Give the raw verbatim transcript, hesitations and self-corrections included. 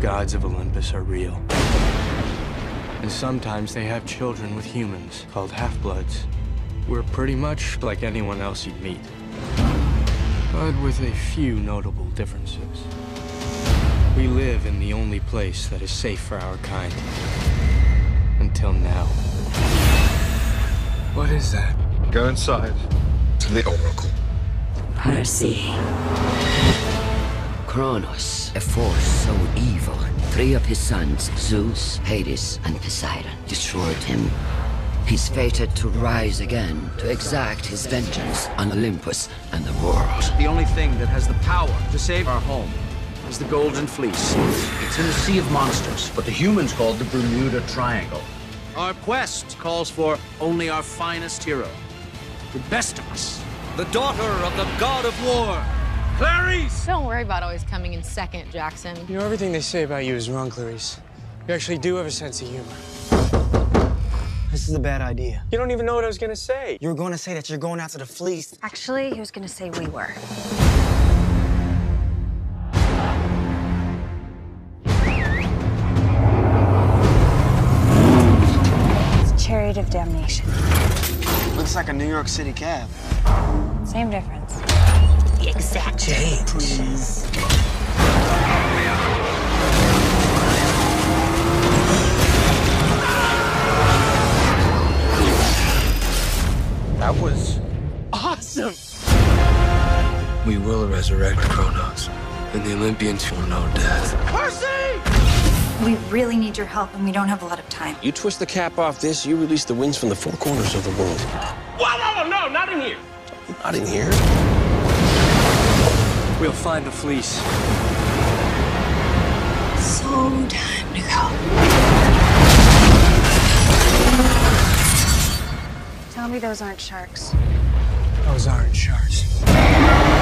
gods of Olympus are real. And sometimes they have children with humans, called half-bloods. We're pretty much like anyone else you'd meet, but with a few notable differences. We live in the only place that is safe for our kind. Until now. What is that? Go inside. To the Oracle. Percy. Cronos, a force so evil, three of his sons, Zeus, Hades, and Poseidon, destroyed him. He's fated to rise again, to exact his vengeance on Olympus and the world. The only thing that has the power to save our home is the Golden Fleece. It's in the Sea of Monsters, but the humans call it the Bermuda Triangle. Our quest calls for only our finest hero, the best of us, the daughter of the god of war. Clarice! Don't worry about always coming in second, Jackson. You know, everything they say about you is wrong, Clarice. You actually do have a sense of humor. This is a bad idea. You don't even know what I was gonna say. You were gonna say that you're going after the fleece. Actually, he was gonna say we were. It's a chariot of damnation. Looks like a New York City cab. Same difference. Exact date, please. That was awesome. We will resurrect Cronos, and the Olympians will know death. Percy! We really need your help, and we don't have a lot of time. You twist the cap off this, you release the winds from the four corners of the world. Whoa, whoa, whoa, no, not in here. Not in here. We'll find the fleece. So time to go. Tell me those aren't sharks. Those aren't sharks.